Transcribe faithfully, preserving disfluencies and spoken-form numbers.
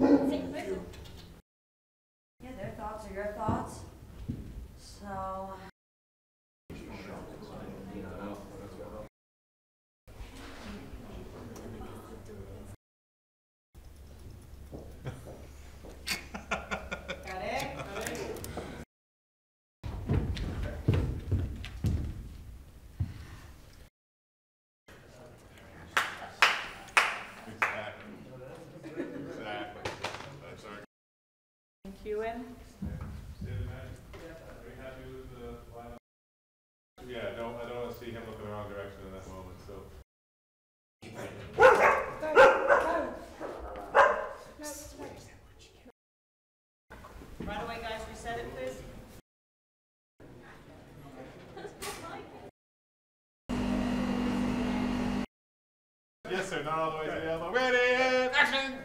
Yeah, their thoughts are your thoughts. So. You in? Are you happy with the lineup? Yeah, no, I don't want to see him look in the wrong direction in that moment, so. Right away, guys, reset it, please. Yes, sir, not all the way to the elbow. Ready, and action!